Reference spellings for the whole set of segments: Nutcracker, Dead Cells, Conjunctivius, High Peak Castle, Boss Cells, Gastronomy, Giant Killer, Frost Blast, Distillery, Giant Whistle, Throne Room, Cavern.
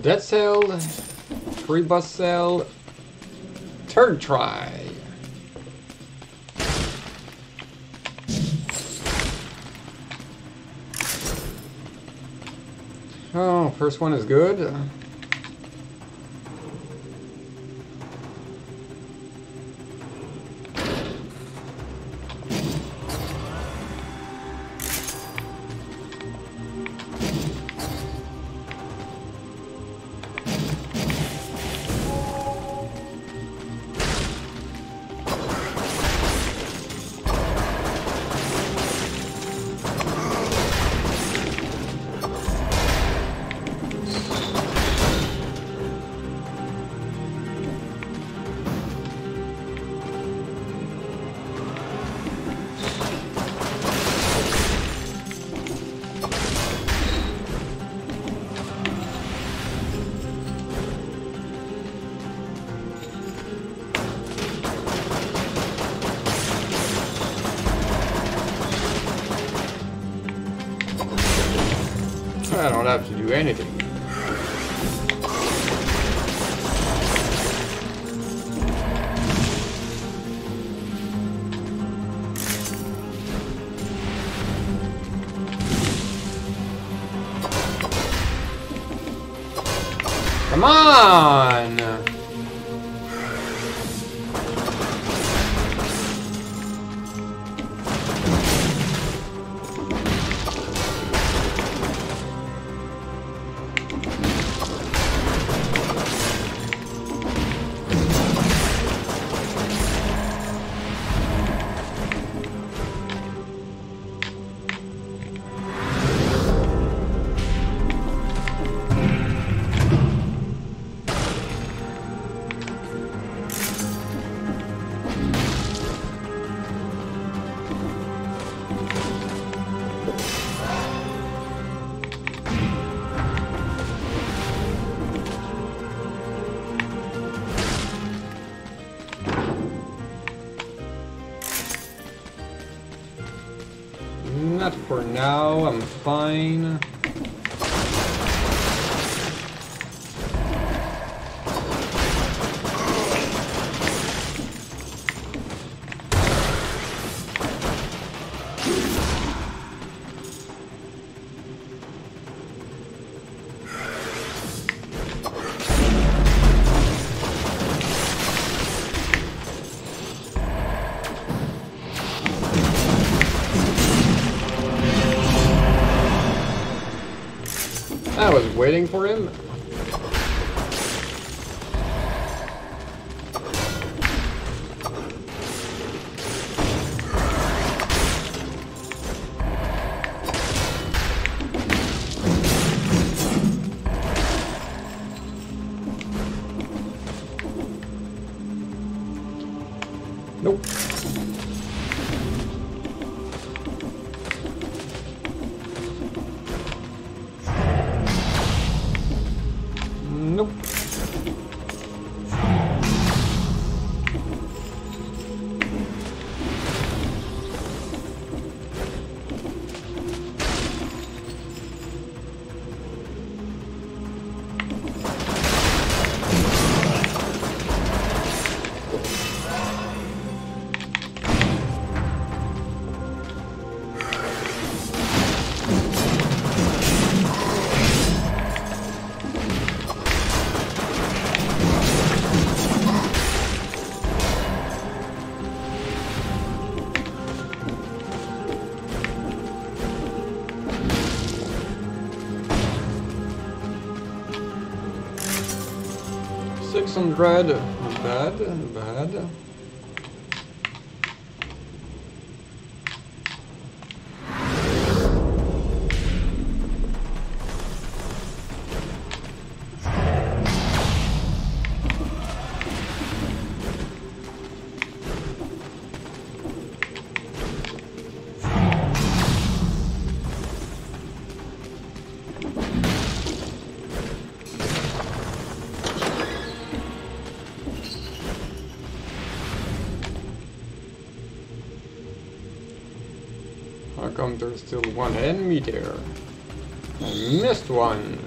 Dead Cell, free Boss Cell, turn try. Oh, first one is good. I don't have to do anything. Come on! Not for now, I'm fine. I was waiting for him. Nope. Red, bad. How come there's still one enemy there? I missed one.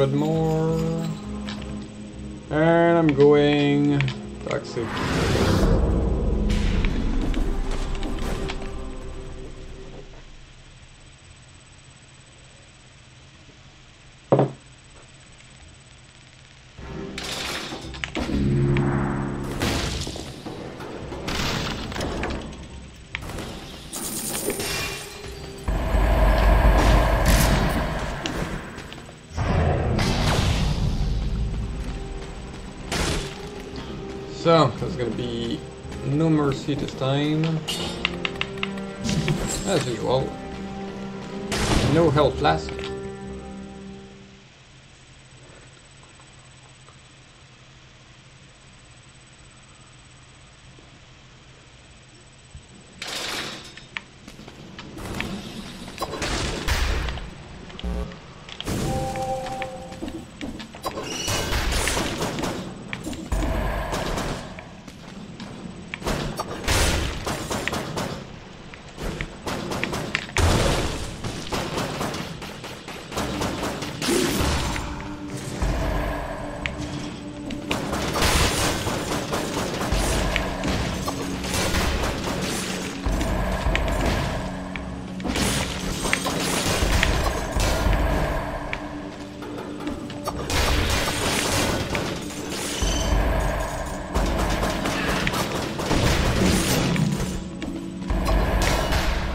100 more. And I'm going toxic. So, there's gonna be no mercy this time, as usual. No health flask.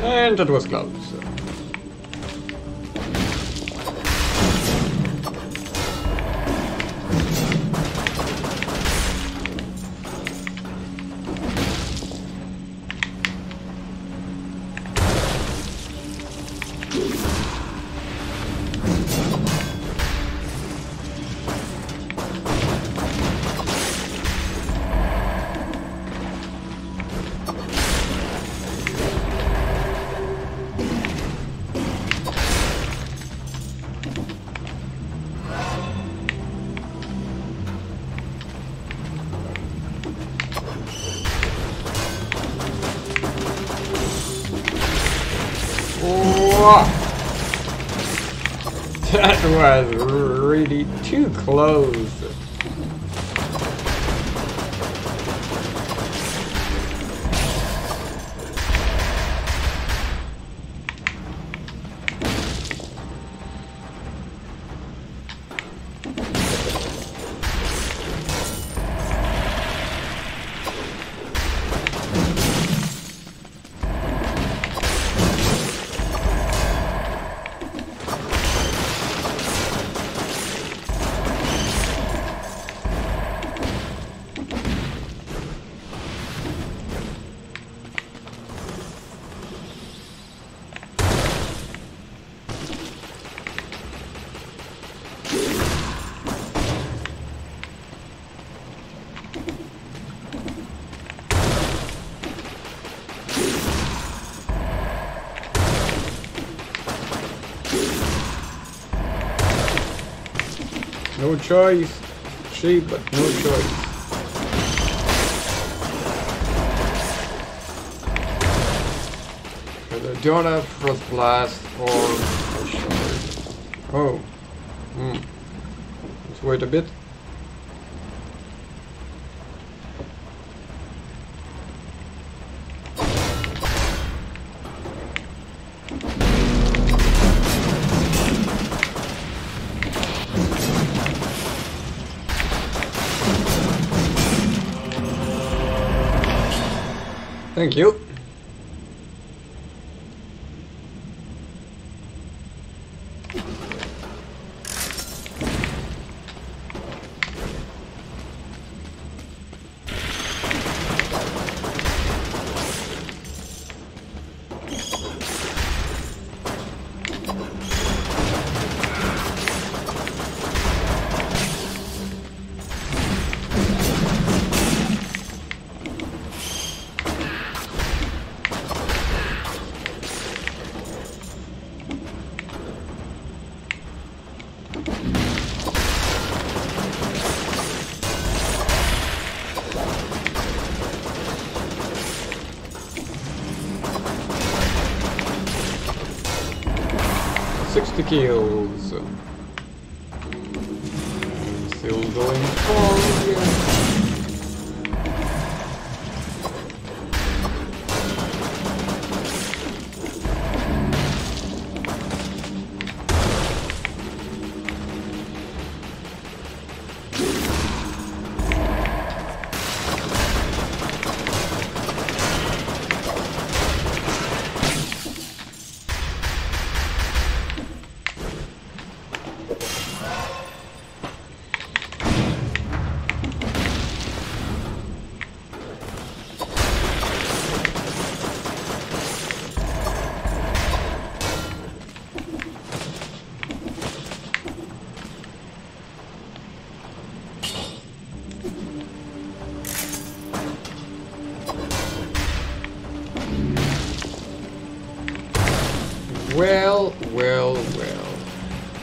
And that was close. That was really too close. No choice, cheap, but no choice. I don't have Frost Blast or a shard. Oh, let's wait a bit. Thank you. Kills. going forward.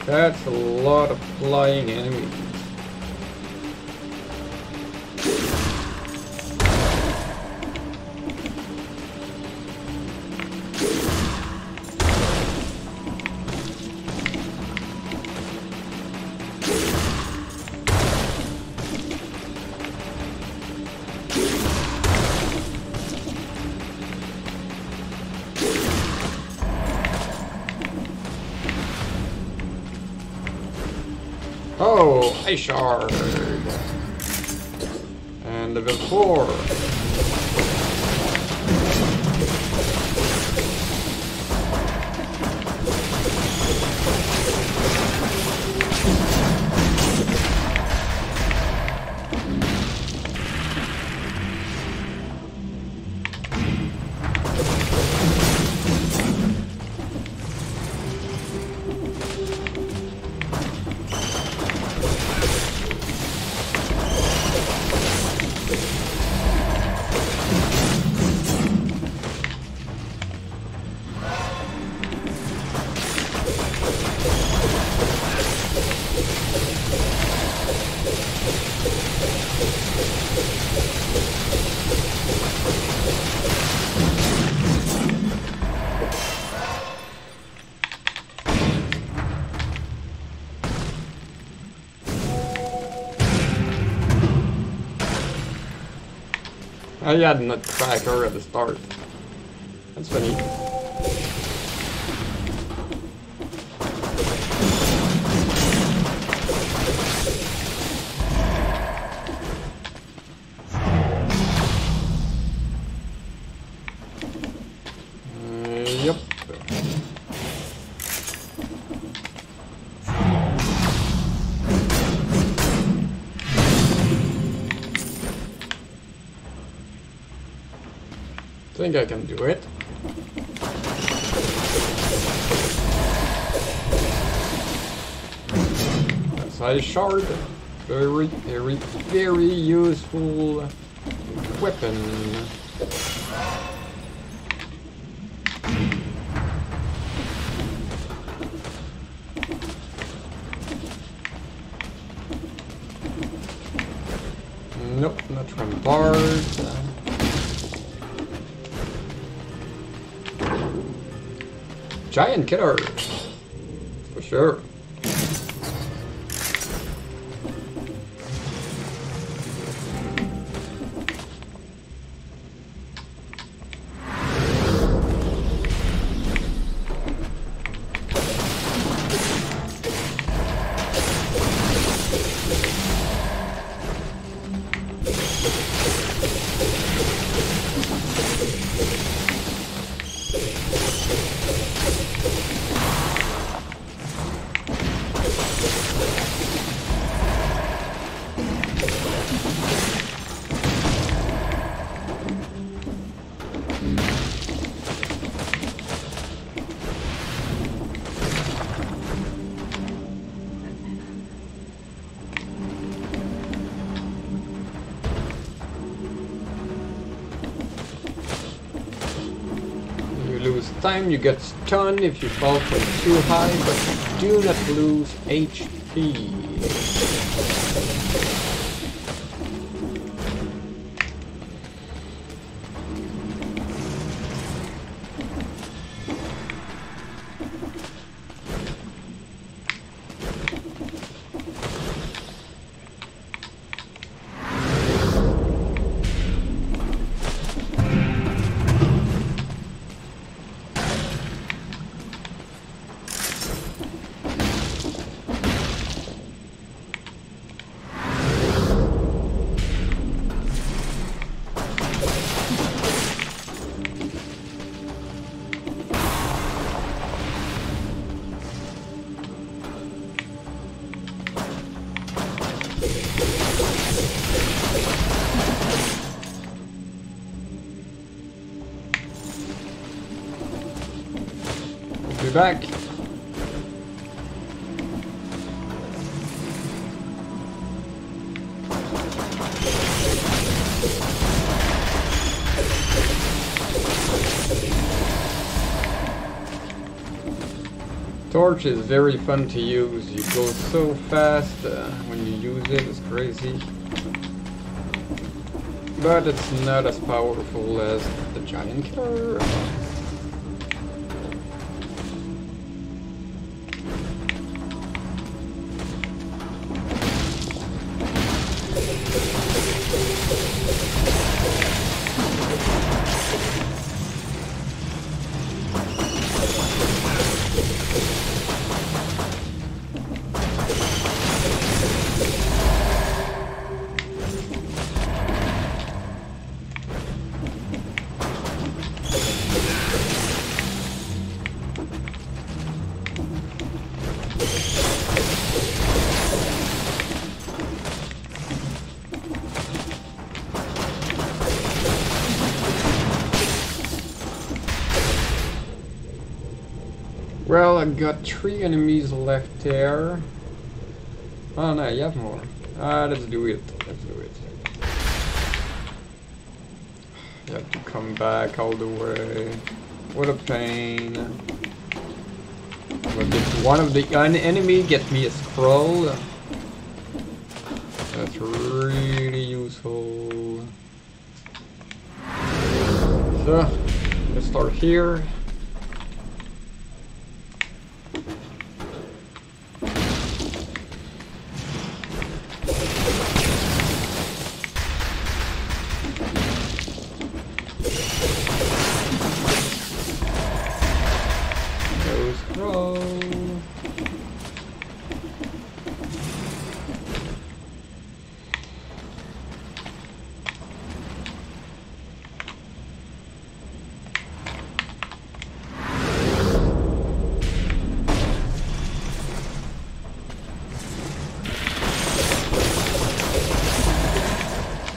That's a lot of flying enemies. Oh, Ice Shard! And level 4! I had Nutcracker at the start. That's funny. Yep. I think I can do it. That's High Shard. Very, very, very useful weapon. Nope, not from bars. Giant Killer, for sure. Time you get stunned if you fall from too high, but do not lose HP. be back. Torch is very fun to use. You go so fast when you use it, it's crazy. But it's not as powerful as the Giant Killer. Well, I got 3 enemies left there. Oh no, you have more. Let's do it. Let's do it. You have to come back all the way. What a pain. But if one of the enemy get me a scroll, that's really useful. So, let's start here.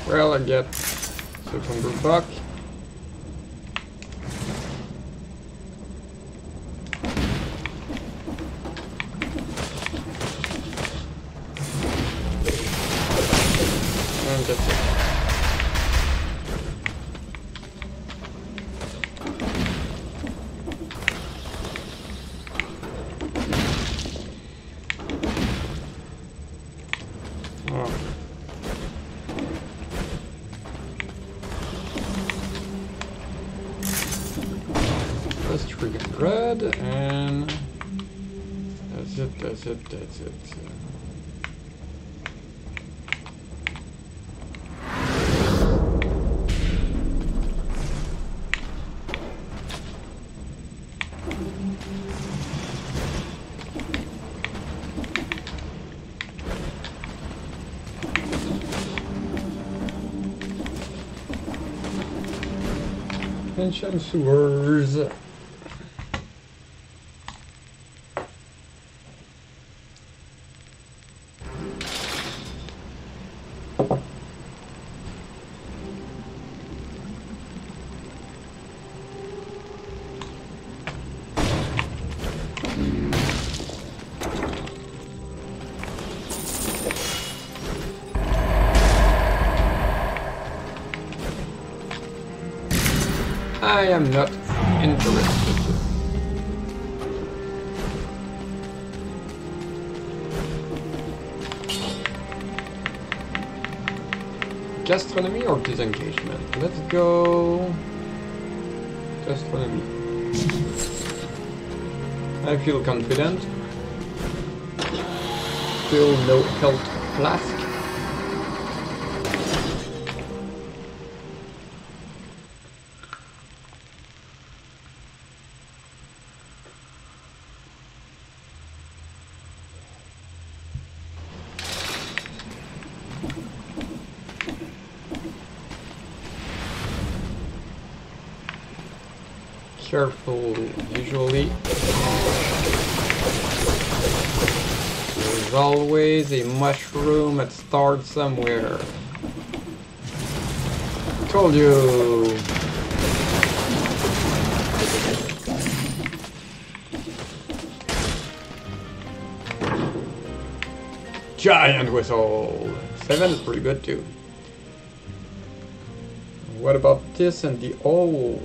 Well, I get 600 bucks. And that's it. And that's it, that's it, that's it. Ancient sewers. I am not interested. Gastronomy or disengagement? Let's go... Gastronomy. I feel confident. Still no health flask. Careful, usually. There's always a mushroom that starts somewhere. Told you! Giant Whistle. 7 is pretty good too. What about this and the owl?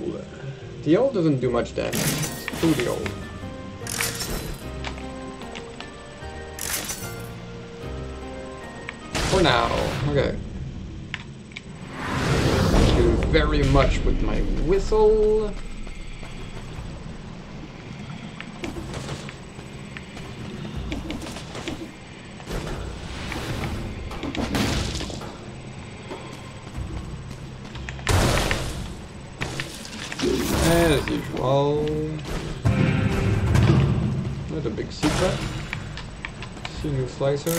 The owl doesn't do much damage. Let's do the owl. For now. Okay. Thank you very much with my whistle. As usual. Not a big secret. See new slicer.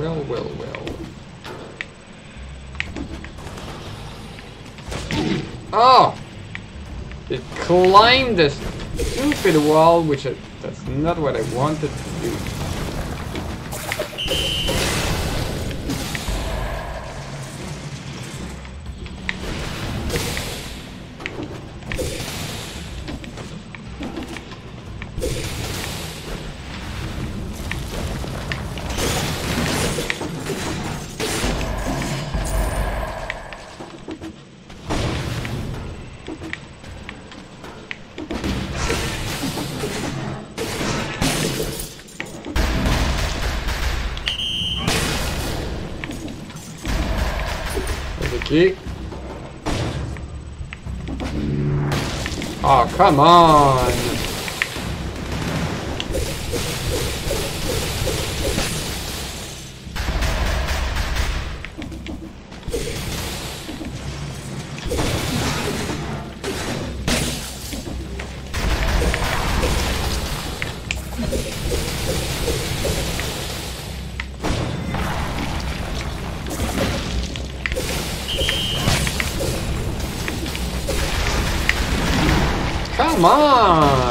Well. Oh! It climbed this stupid wall, which that's not what I wanted to do. Oh, come on! Come on!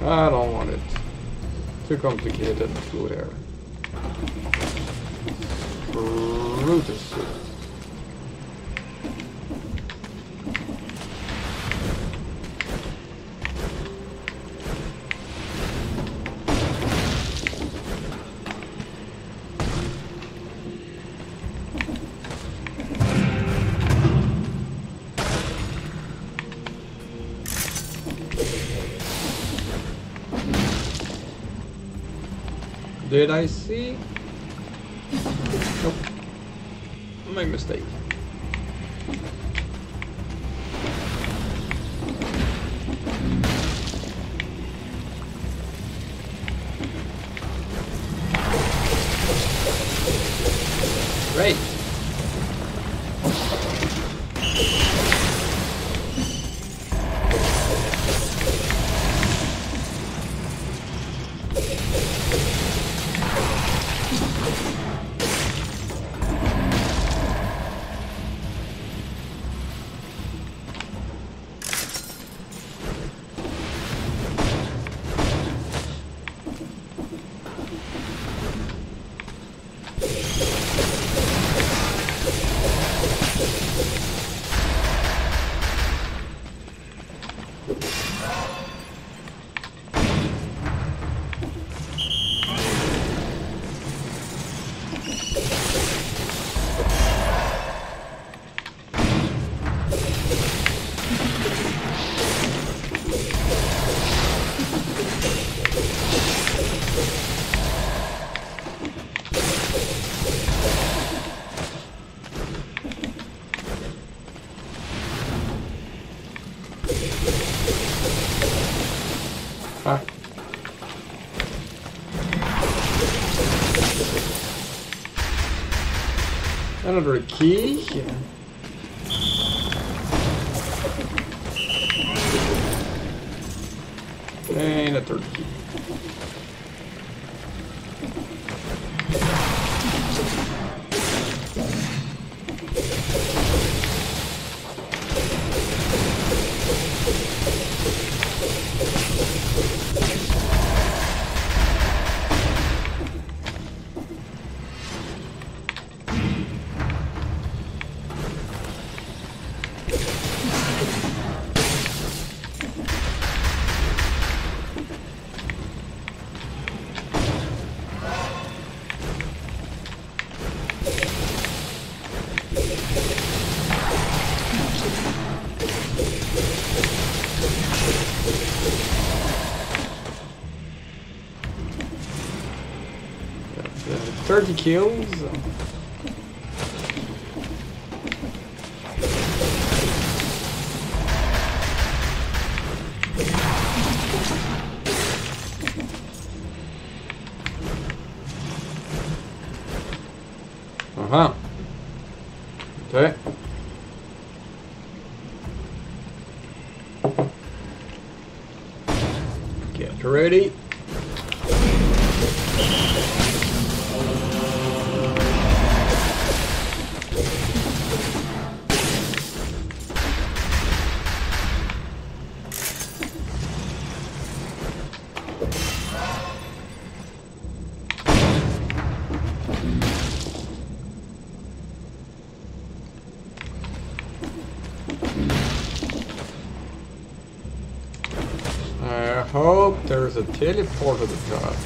I don't want it. Too complicated to there. Brutus. Did I see? Nope. My mistake. Great. another key here. And a third key. Kills. Aha. Okay. Get ready. A teleporter to God.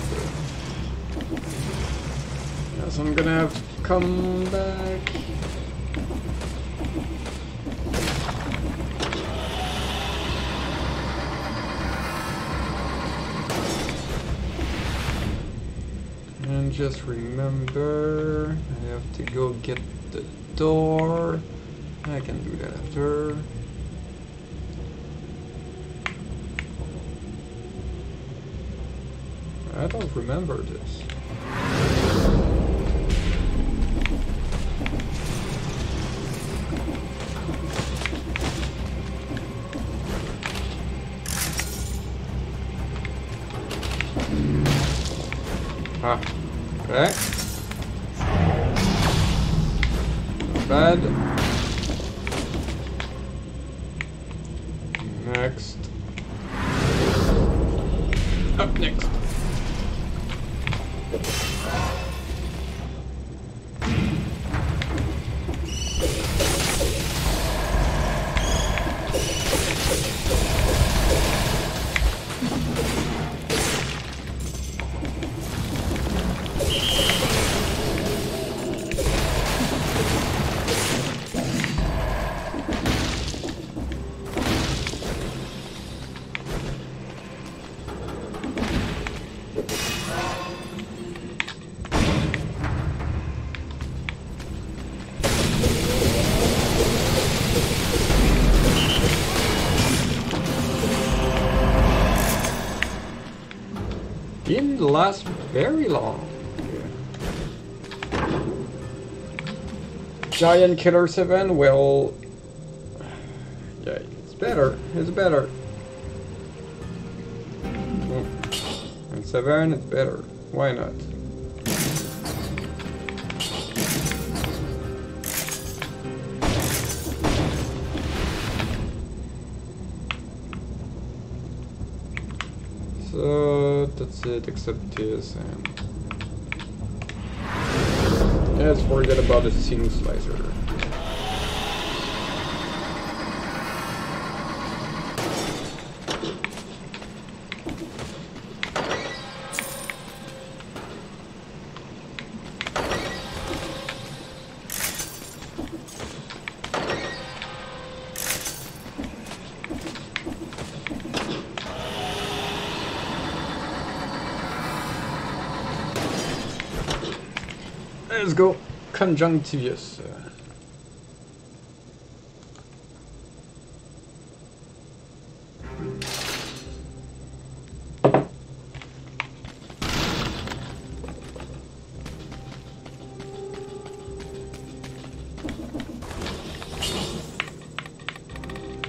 Yes, I'm gonna have to come back. And just remember, I have to go get the door. I can do that after. I don't remember this. Ah, okay. Not bad. Next. Up next. Didn't last very long. Yeah. Giant Killer 7. Well, yeah, it's better. It's better. And 7 is better. Why not? That's it, except this, and let's forget about the scene slicer. Let's go, Conjunctivius.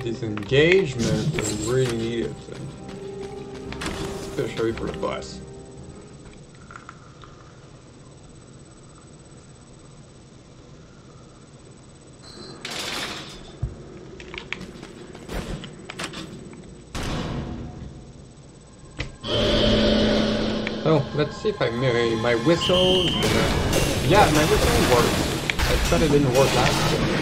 This engagement is really needed, especially for the boss. Oh, let's see if I marry my whistle. Yeah, my whistle works. I thought it didn't work last time.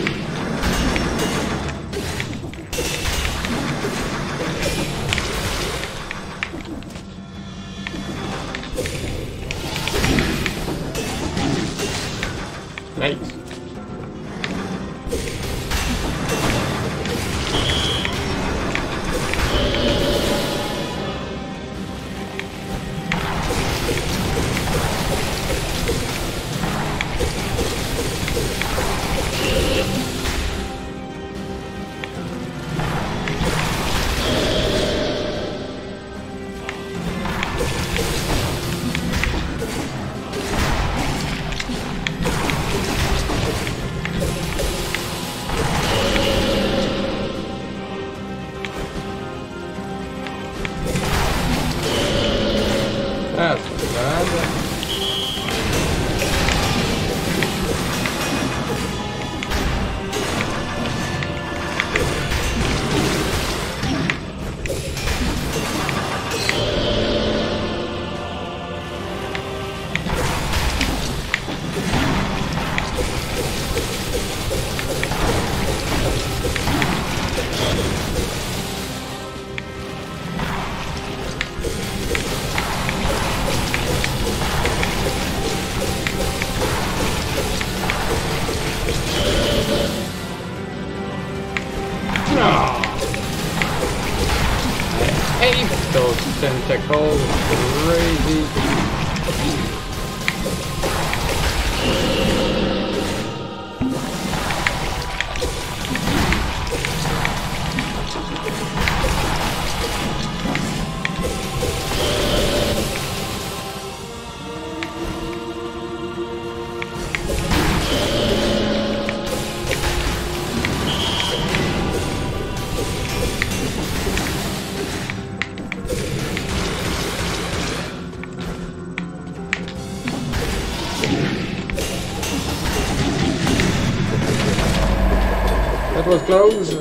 Was close.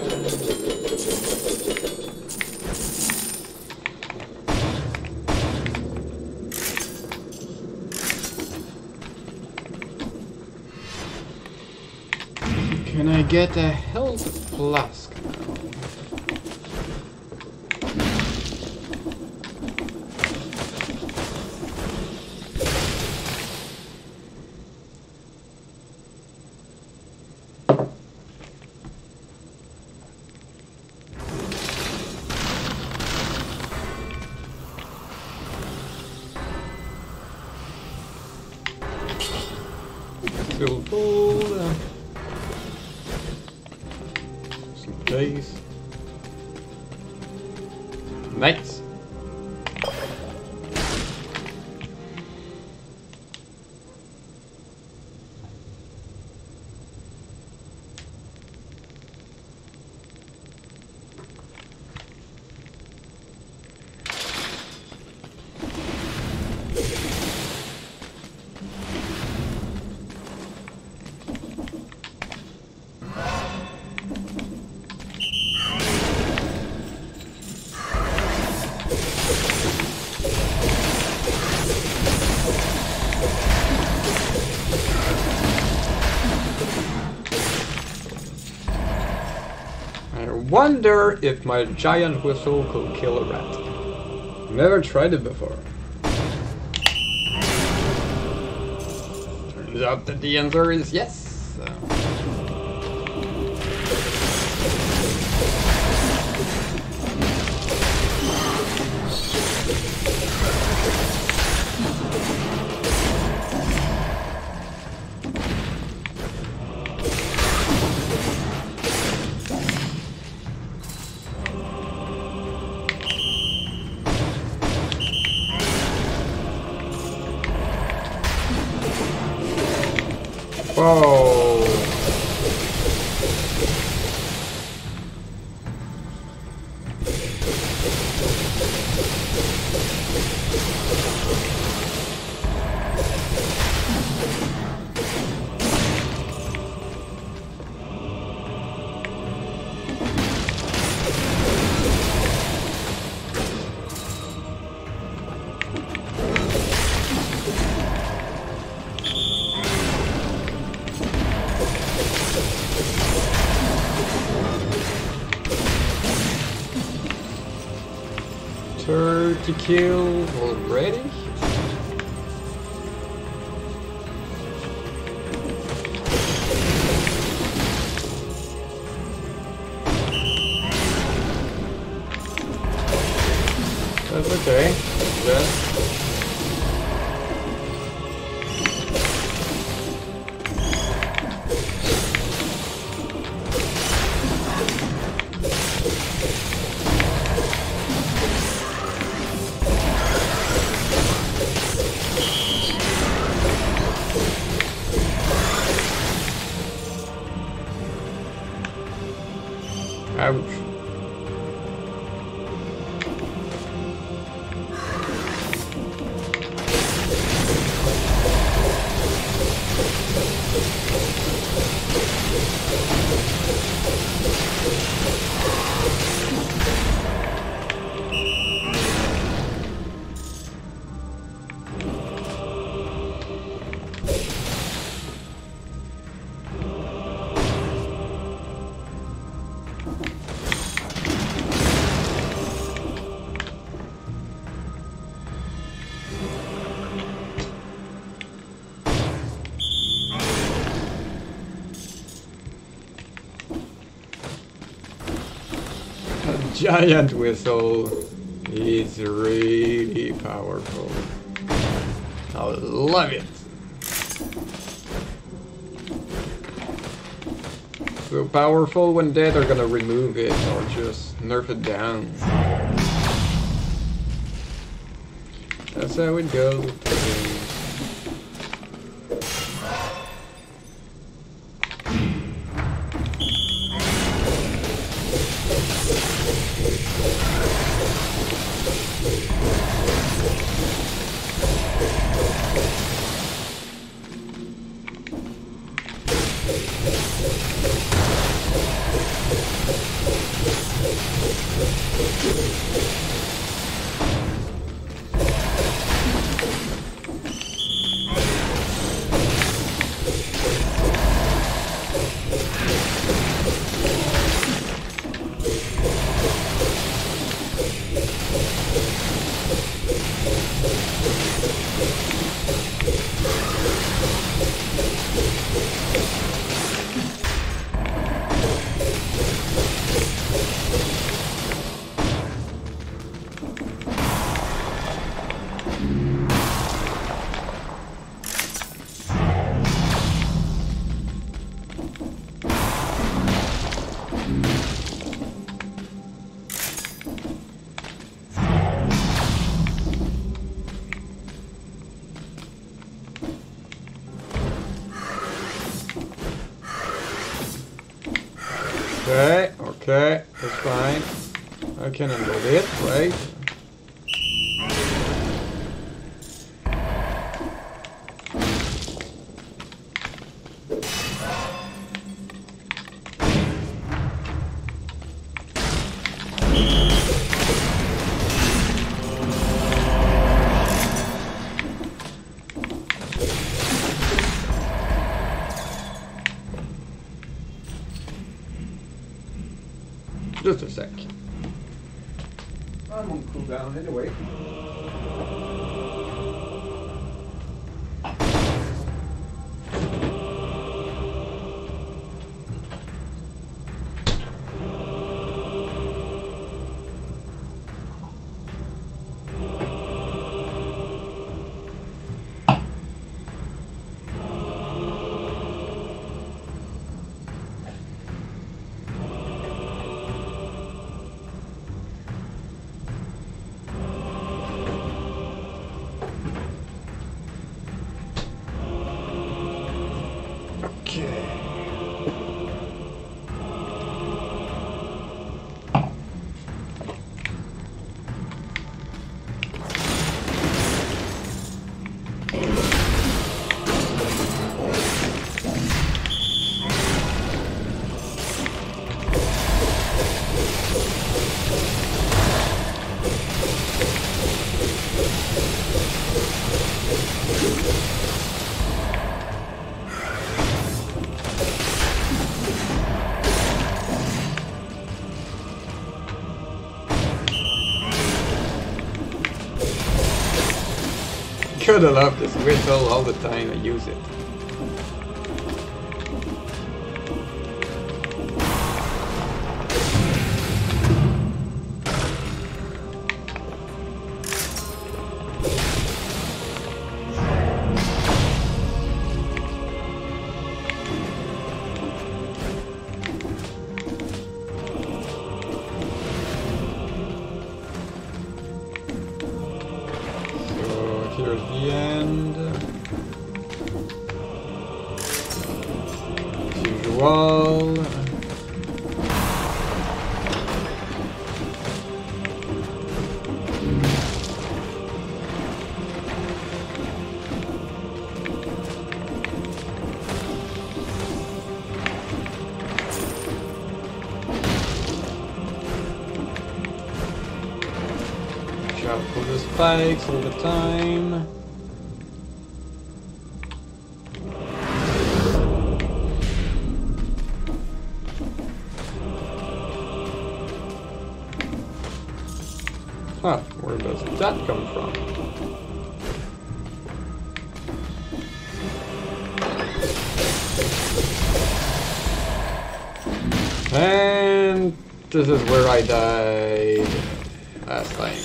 Can I get a health flask now? I wonder if my giant whistle could kill a rat. Never tried it before. Turns out that the answer is yes. Oh. monster to kill already? That's okay. That's Giant Whistle is really powerful. I love it. So powerful when dead, they're gonna remove it or just nerf it down. That's how it goes. Okay, okay, that's fine. I can handle it, right? Just a sec. I'm on cooldown anyway. should have loved this whistle all the time. I use it. Spikes all the time. Huh, where does that come from? And this is where I died last time.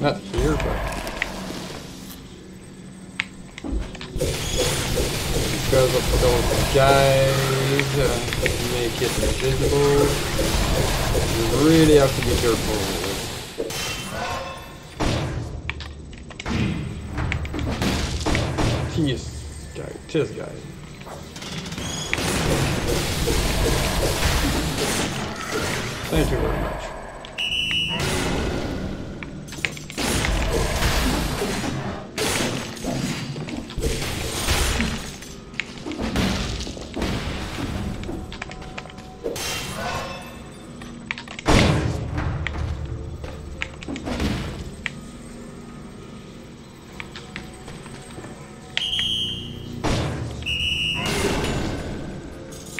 Not here, but because of those guys make it invisible, you really have to be careful. This guy. Thank you very much.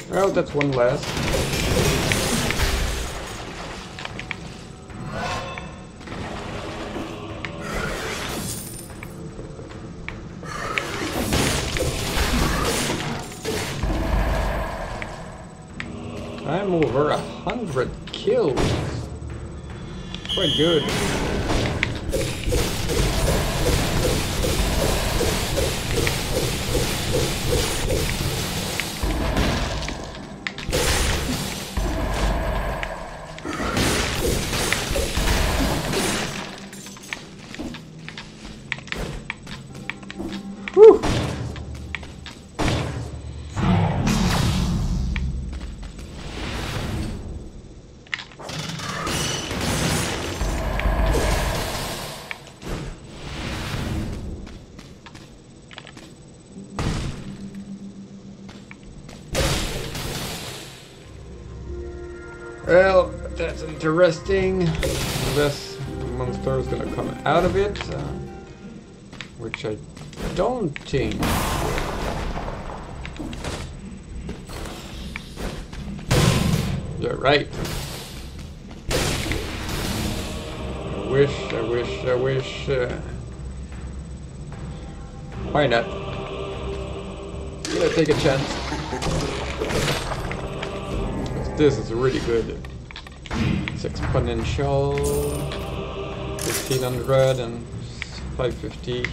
Well, that's one less. I'm over 100 kills. Quite good. Well, that's interesting. This monster is gonna come out of it, which I don't think. You're right. I wish. Why not? I'm gonna take a chance. This is really good. It's exponential. 1500 and 550.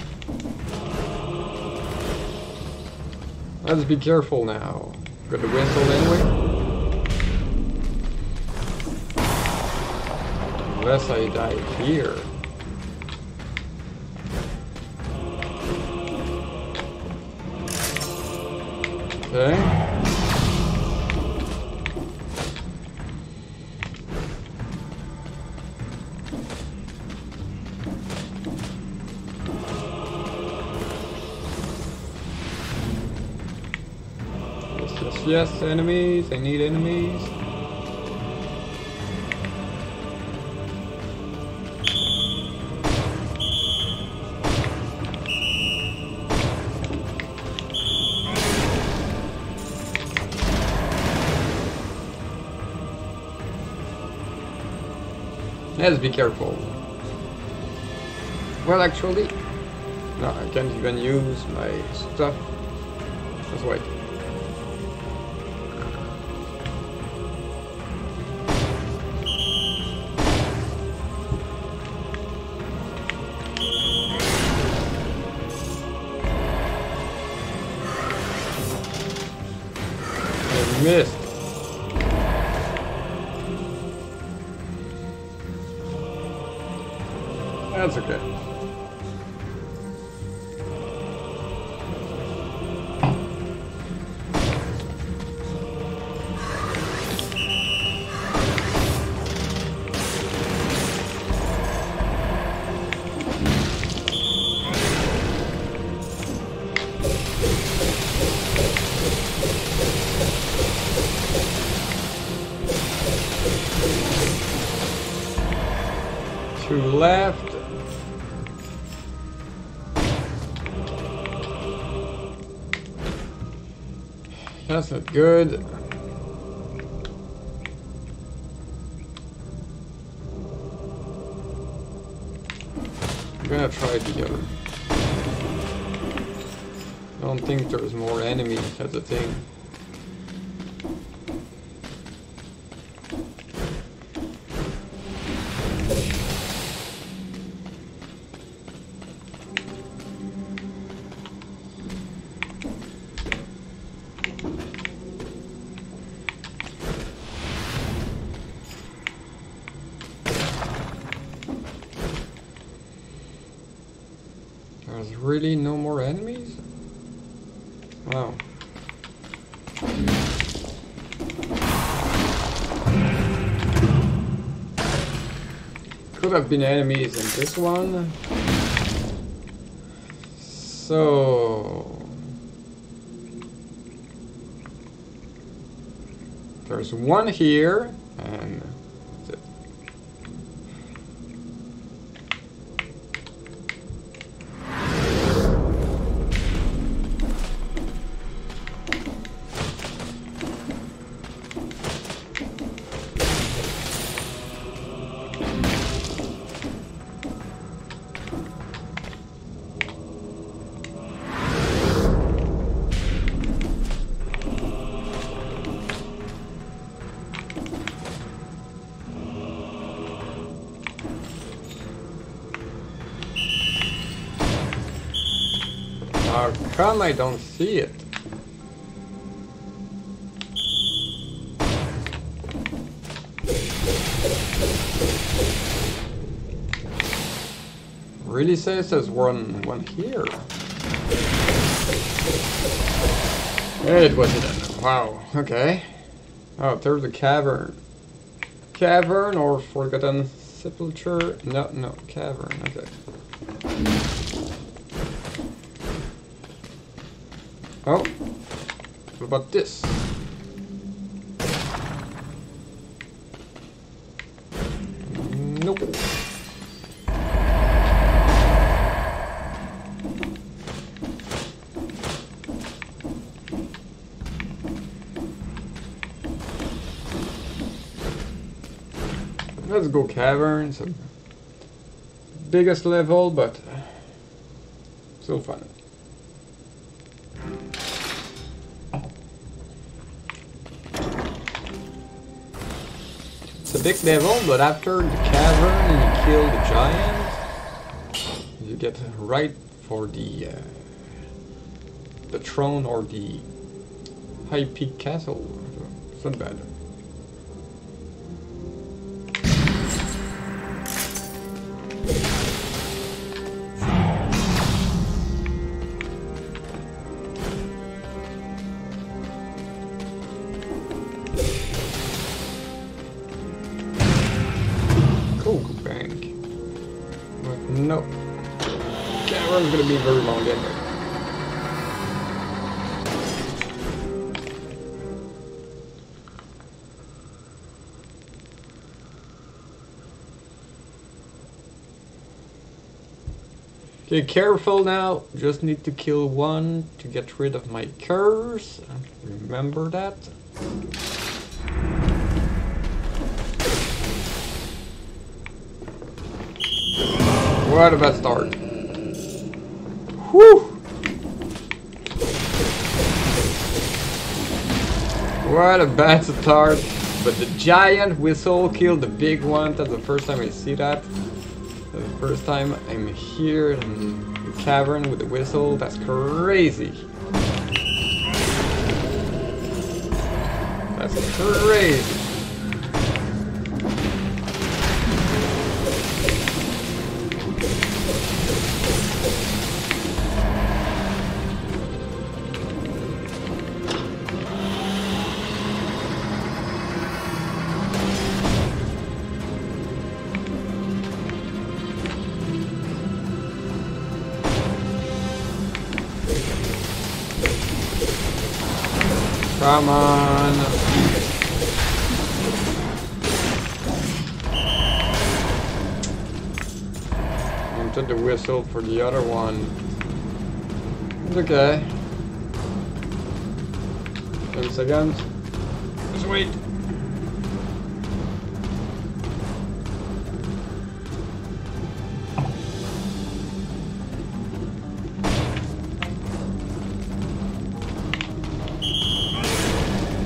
Let's be careful now. Got the whistle anyway. Unless I die here. Okay. Yes, enemies. I need enemies. Let's be careful. Well, actually, no, I can't even use my stuff. Let's wait. Missed. That's okay. Left. That's not good. I'm gonna try the other. I don't think there's more enemies, that's the thing. There's really no more enemies? Wow. Could have been enemies in this one. So... there's one here, and... how come I don't see it? Really says there's one here. It wasn't enough. Wow, okay. Oh, there's a cavern. Cavern or Forgotten Sepulture? No, cavern, okay. Oh, what about this? Nope. Let's go caverns. Biggest level, but still fun. It's a big level, but after the cavern and you kill the giant, you get right for the throne or the High Peak Castle. It's not bad. No, that run's gonna be very long anyway. Okay, careful now. Just need to kill one to get rid of my curse. Remember that. right about the start. Whew! Right about the start. But the giant whistle killed the big one. That's the first time I see that. That's the first time I'm here in the cavern with the whistle. That's crazy. That's crazy. Come on. I took the whistle for the other one. It's okay. 10 seconds. Just wait.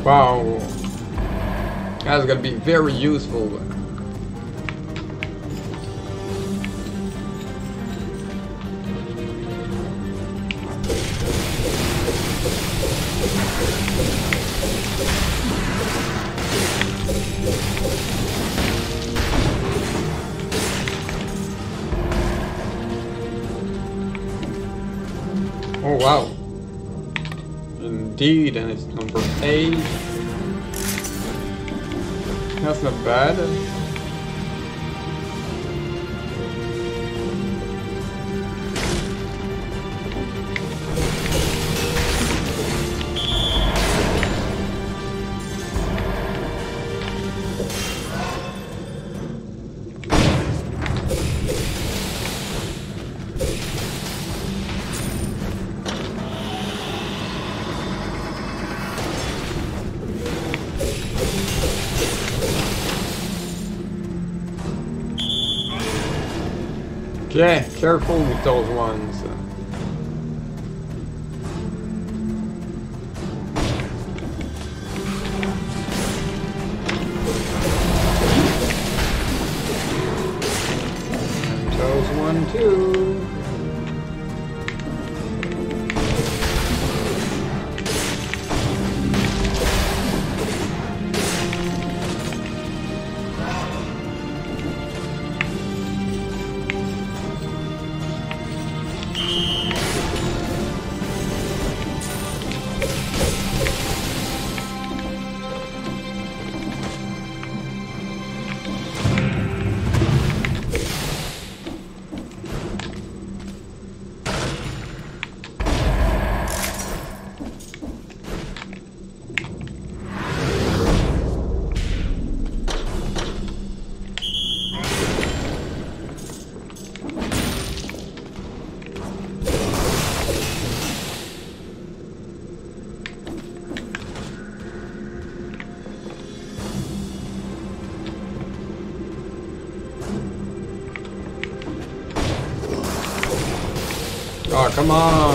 Wow, that's gonna be very useful. Oh wow. Indeed, and it's number 8. That's not bad. Yeah, careful with those ones. And those one too. Oh, come on!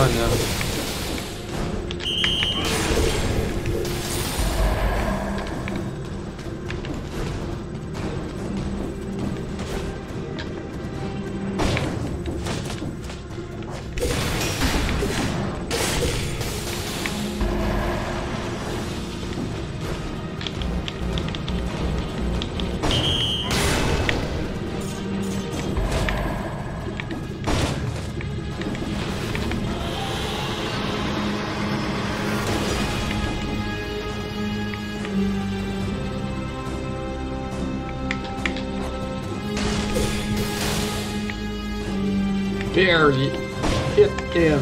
Barely hit him.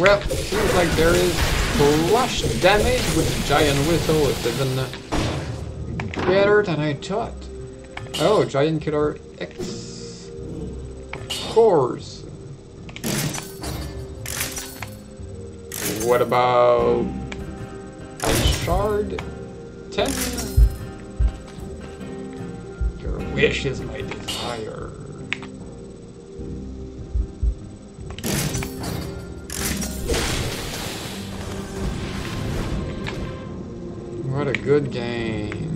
Well, it seems like there is flush damage with Giant Whistle. It's even better than I thought. Oh, Giant Killer X cores. What about Shard 10? Your wish is my desire. What a good game.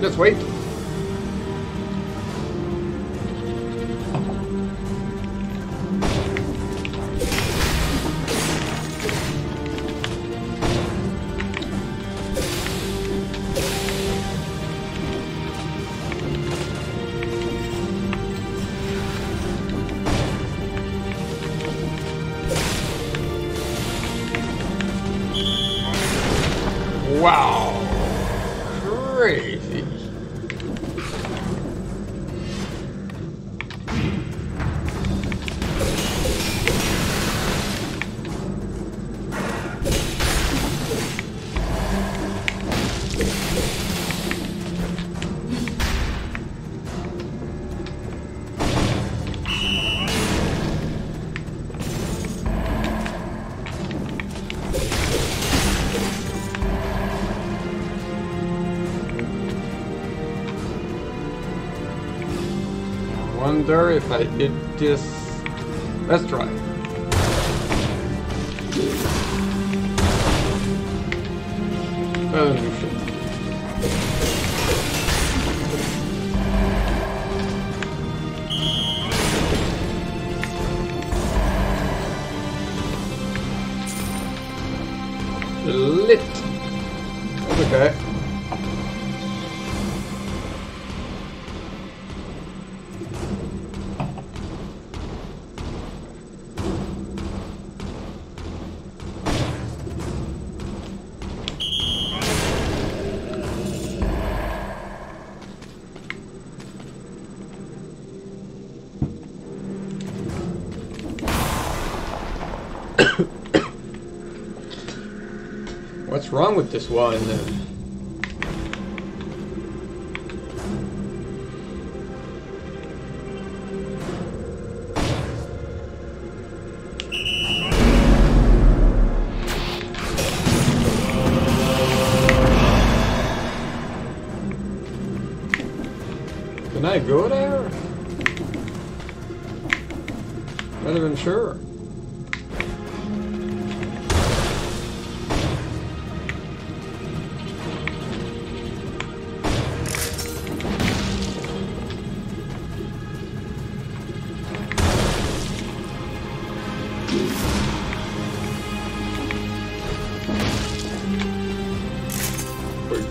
Let's wait. Wow. Crazy. If I did this, let's try. Lit. Okay. What's wrong with this one? Can I go there? Not even sure.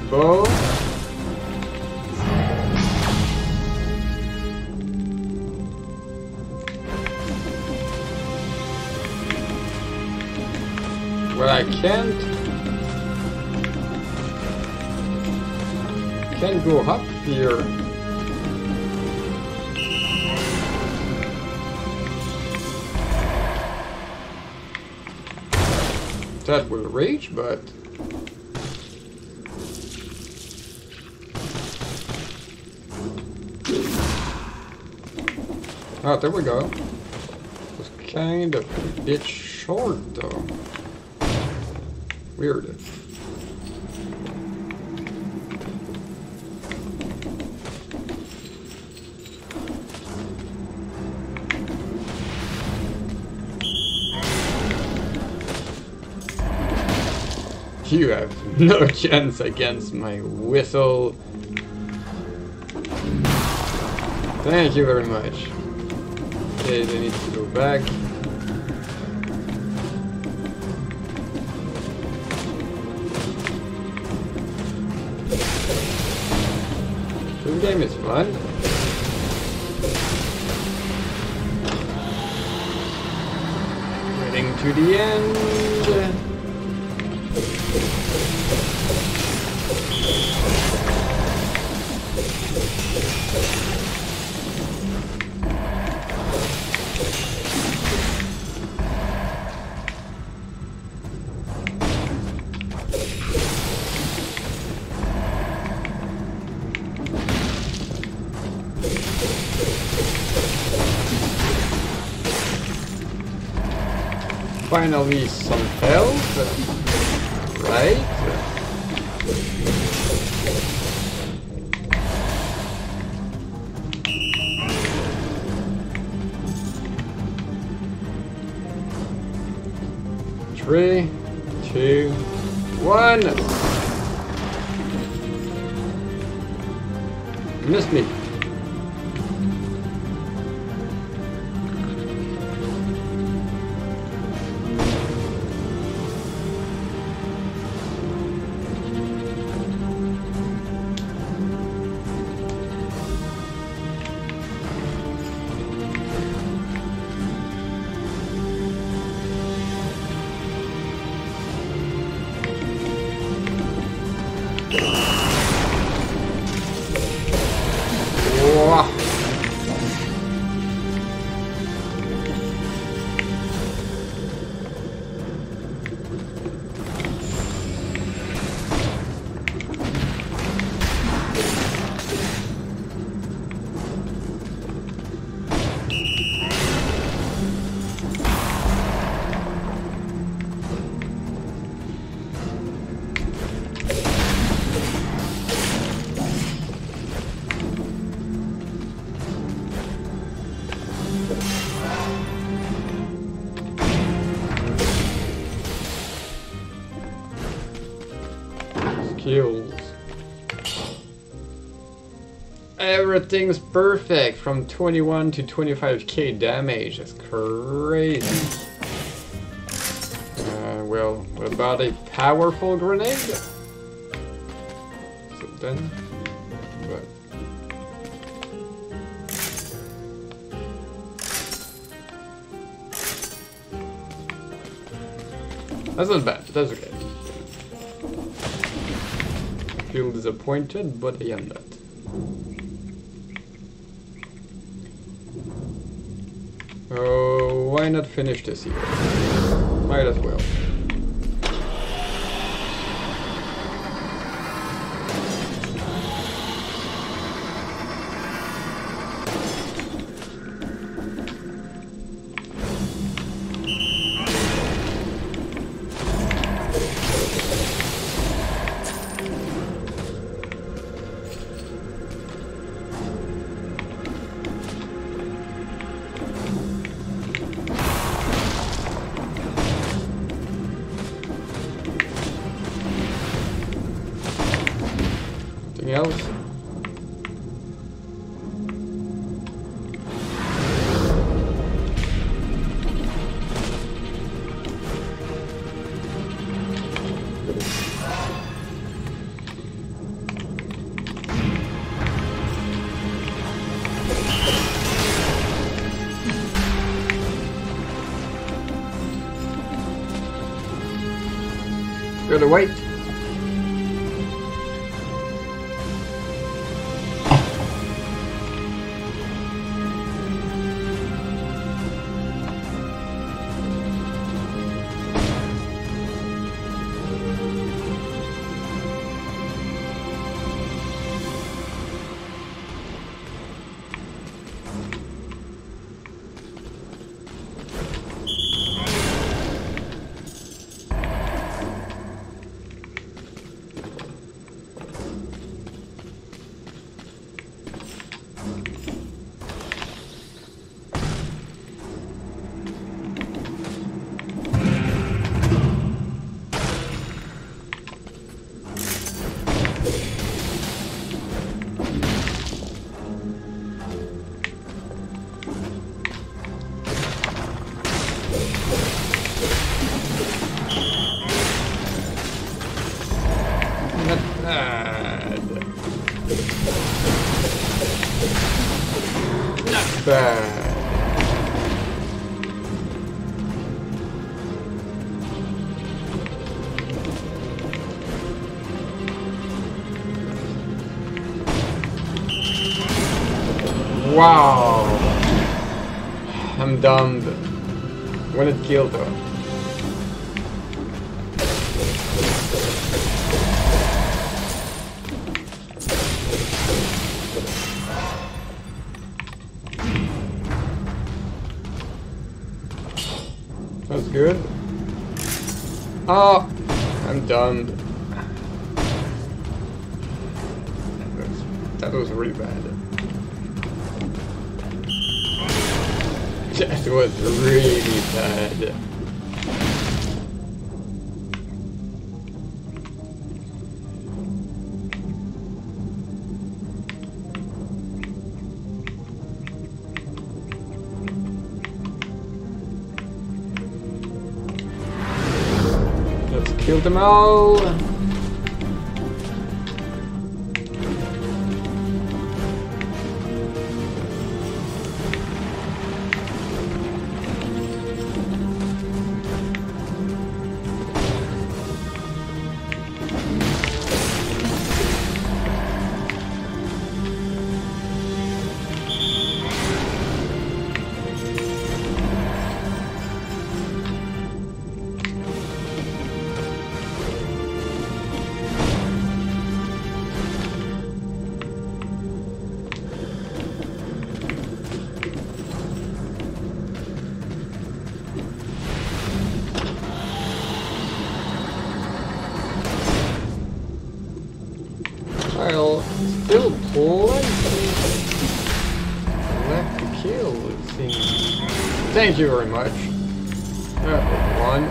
Oh. Well, I can't go up here. That will reach, but Alright, there we go. It's kind of a bit short though. Weird. You have no chance against my whistle. Thank you very much. Okay, they need to go back. This game is fun. Getting to the end. Finally some health, right? Three, two, one. You missed me. Everything's perfect from 21 to 25k damage. That's crazy. Well, what about a powerful grenade? So then, but that's not bad. That's okay. I feel disappointed, but I am not. Oh, why not finish this here? Might as well. Gotta wait. back. Wow! I'm dumb when it killed her. That's good. Oh, I'm dumb. That was really bad. That was really bad. Let's kill them all. Thank you very much. That was one.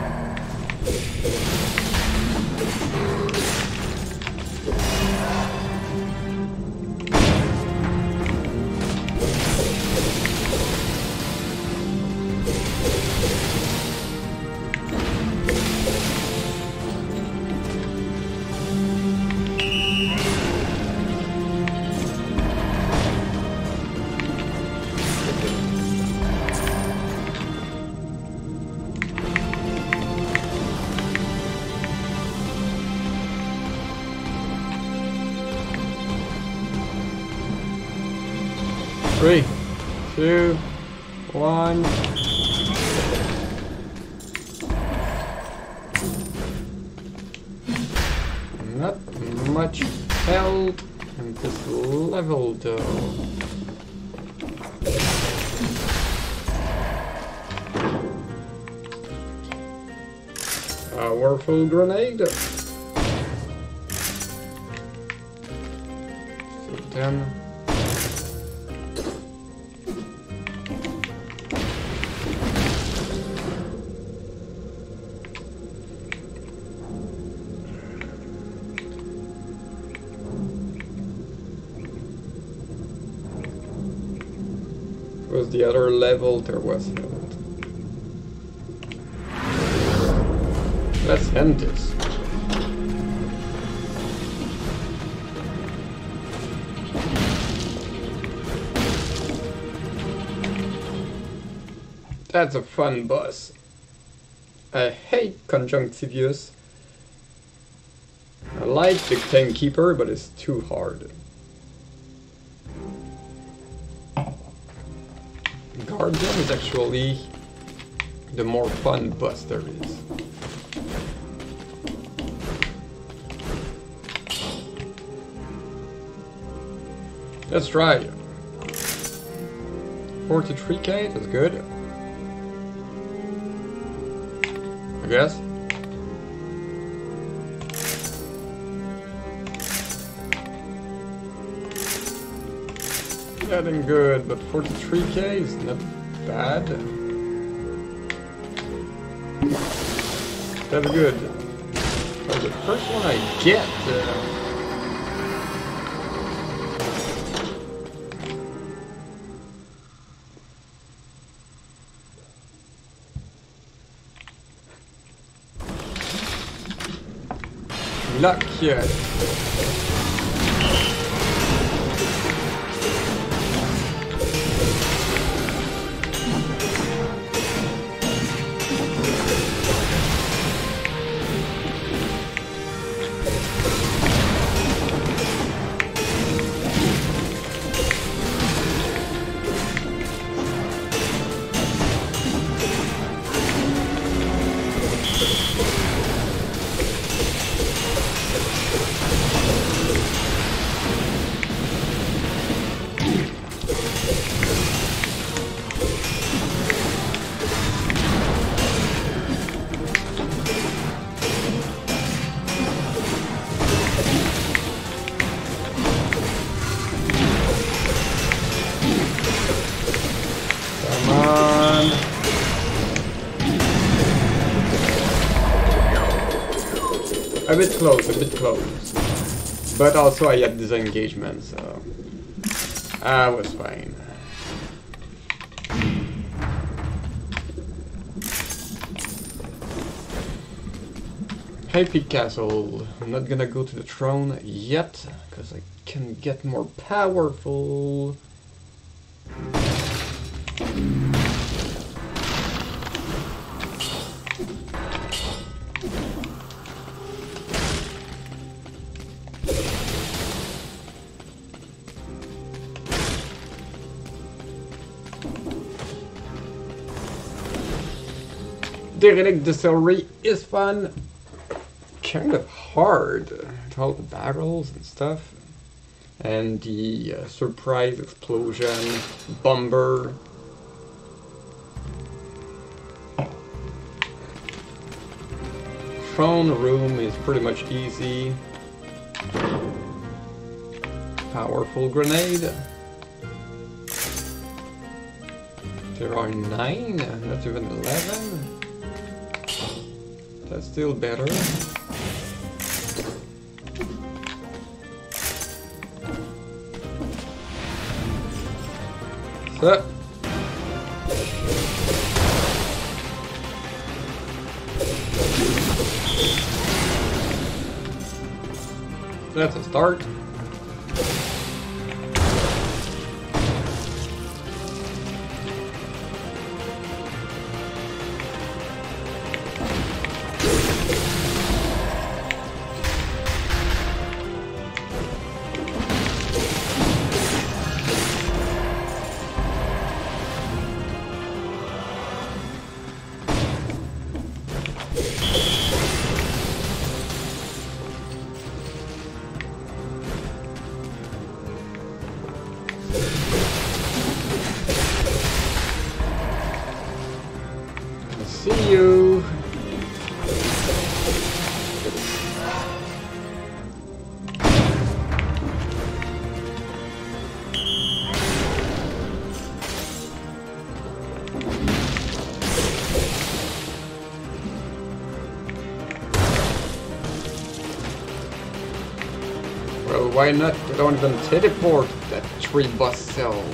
Three, two, one. Not much health in this level though. Powerful grenade. So then. The other level there was held. Let's end this. That's a fun boss. I hate Conjunctivius. I like the Gatekeeper, but it's too hard. Guardian is actually the more fun boss there is. Let's try. 43k, that's good. I guess. Getting good, but 43k is not bad. That's good. That's the first one I get. Luck here. A bit close. But also I had disengagement, so I was fine. High Peak Castle. I'm not gonna go to the throne yet, because I can get more powerful. The Distillery is fun. Kind of hard with all the barrels and stuff, and the surprise explosion bomber. Throne Room is pretty much easy. Powerful grenade. There are 9, not even 11. That's still better. So. That's a start. Why not? They don't even teleport that 3 boss cells.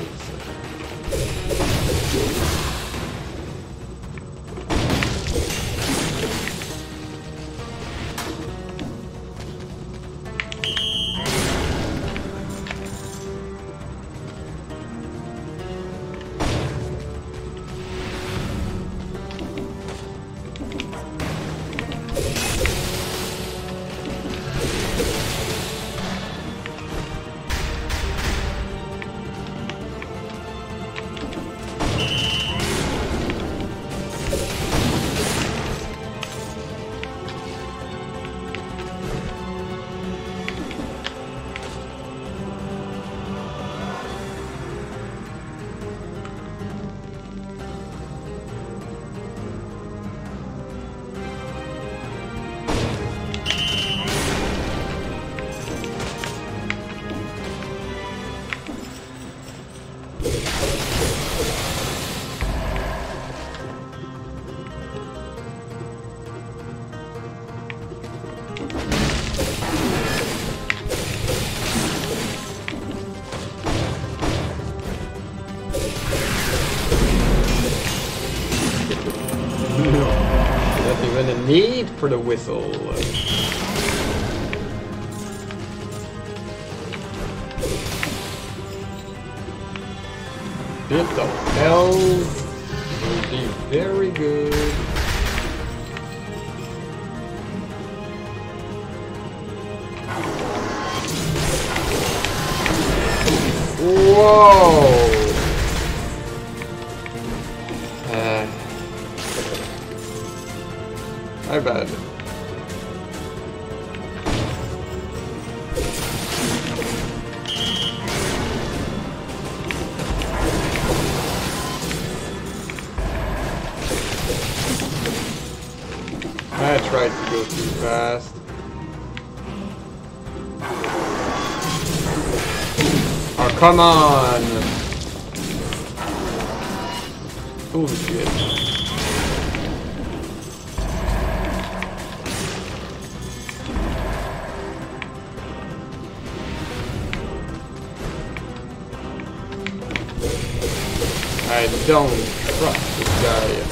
Need for the whistle. Bit of cells will be very good. Whoa! My bad. I tried to go too fast. Oh, come on! Oh shit. I don't trust this guy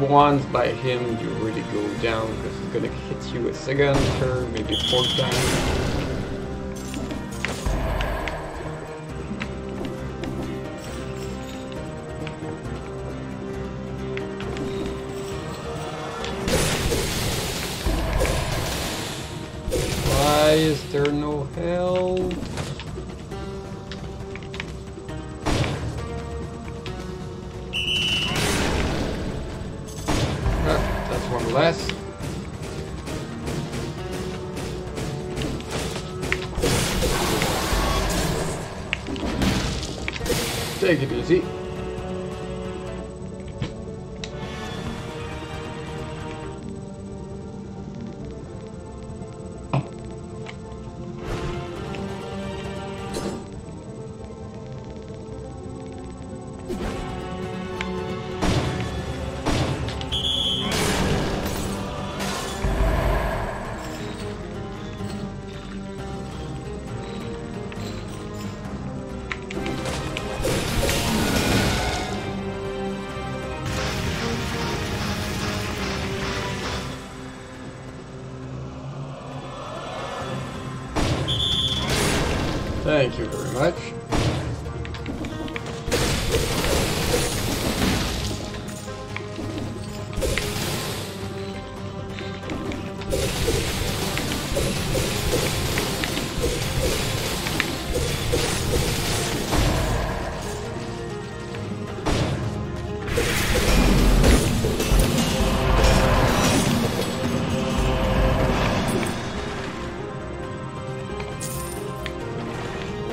Once by him, you really go down because he's gonna hit you a second turn, maybe fourth time. Take it easy. Thank you very much.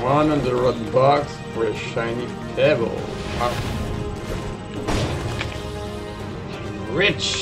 On the red box for a shiny pebble. Wow. Rich!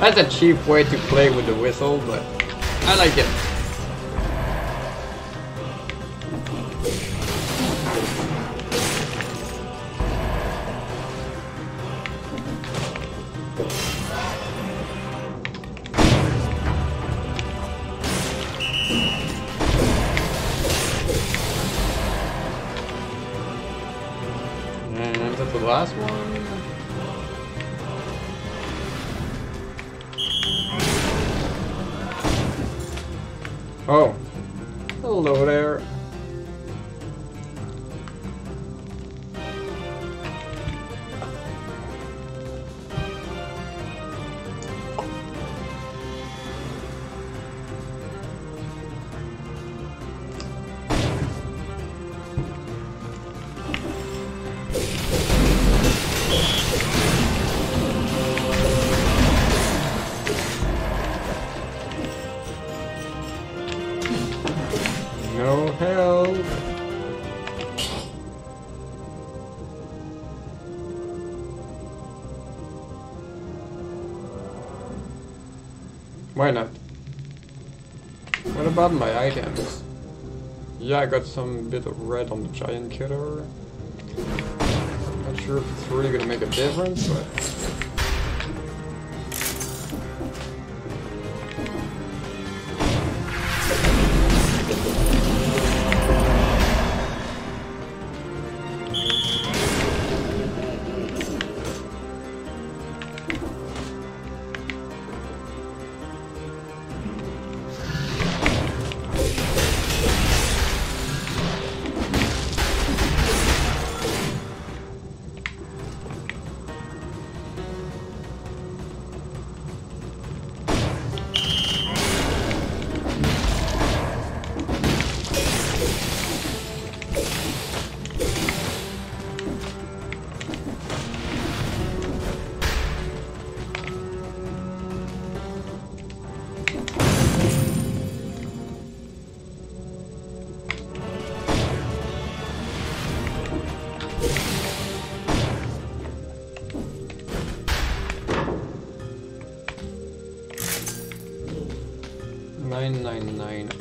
That's a cheap way to play with the whistle, but I like it. the last one. Oh. Hello there. Why not? What about my items? Yeah, I got some bit of red on the Giant Killer. Not sure if it's really gonna make a difference, but...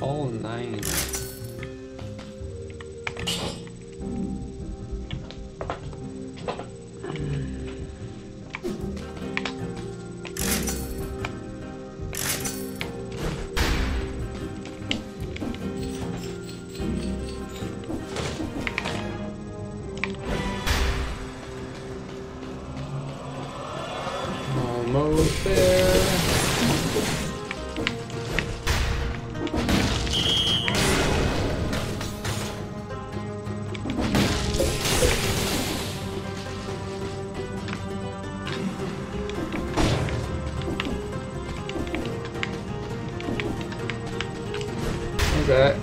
All 9. Almost there. Okay.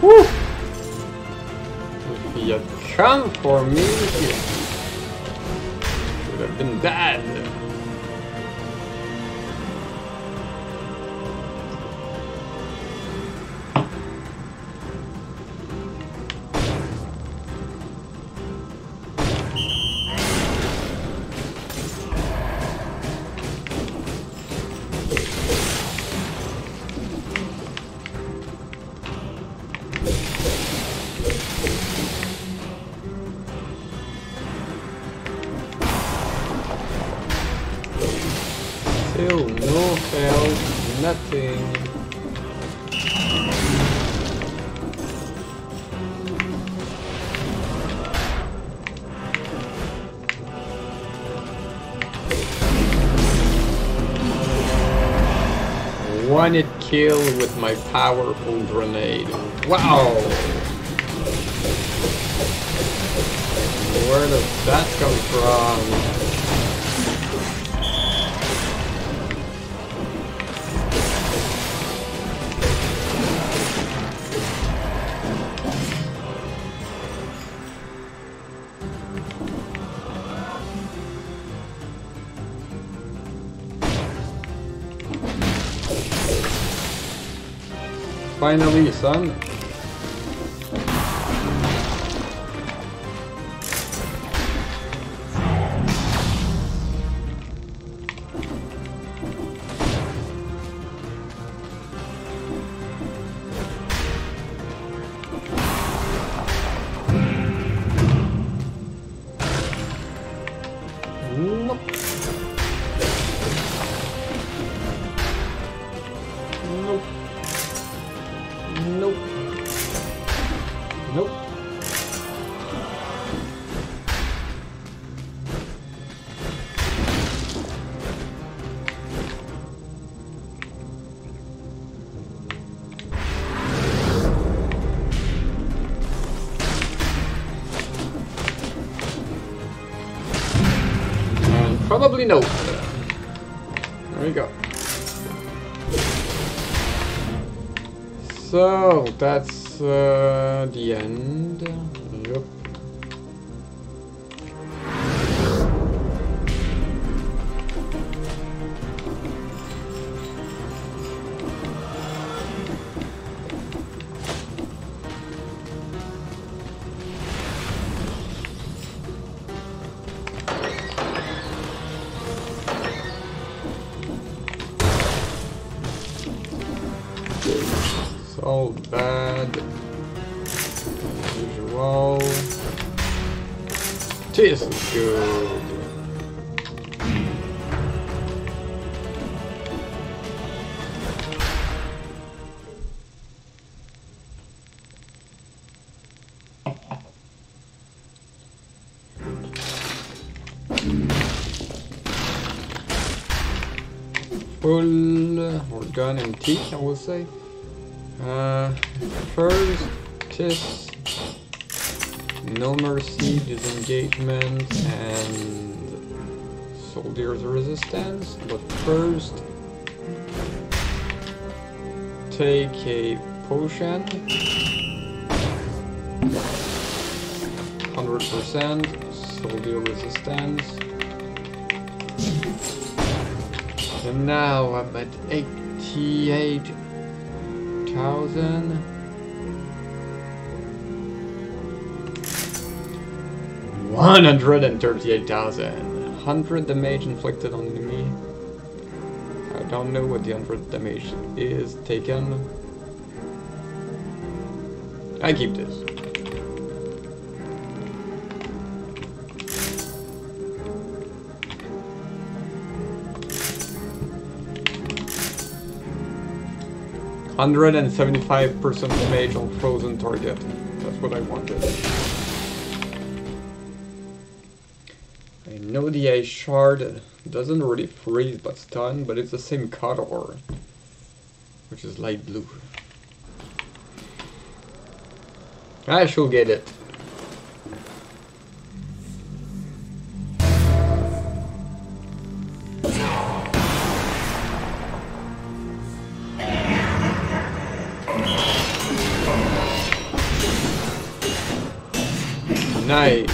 Woo! You come for me, should have been dead. Still no fail, nothing. One hit kill with my powerful grenade. Wow! Where does that come from? Finally, son. Nope. Nope. Nope. Probably no. There we go. So that's the end. Yep. All bad, as usual. This is good. Full, or gun empty, I would say. First, Tiss, No Mercy, Disengagement, and Soldiers Resistance, but first, take a potion, 100%, Soldier Resistance, and now I'm at 88,000. Hundred damage inflicted on enemy. I don't know what the 100 damage is taken. I keep this. Hundred and 75% damage on frozen target. That's what I wanted. I know the ice shard doesn't really freeze but stun, but it's the same color, which is light blue. I shall get it. Nice.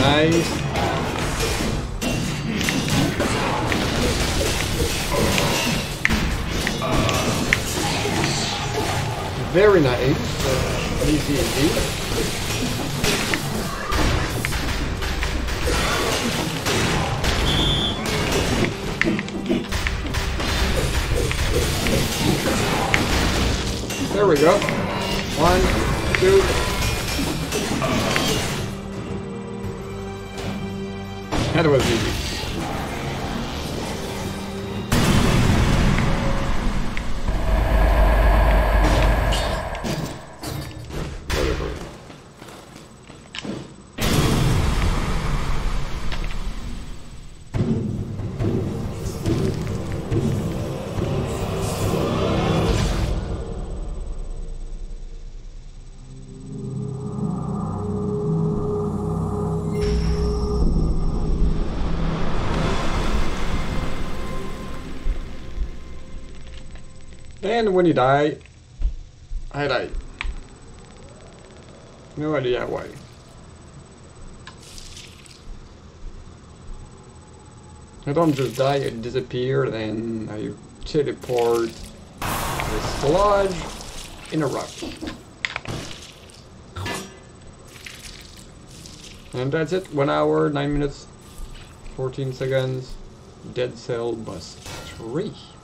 Nice. Very nice. Easy indeed. There we go. 1, 2. That was easy. Whatever. And when you die, I die. No idea why. I don't just die, I disappear, then I teleport a sludge in a rock. And that's it, 1 hour, 9 minutes, 14 seconds, Dead Cell Boss 3.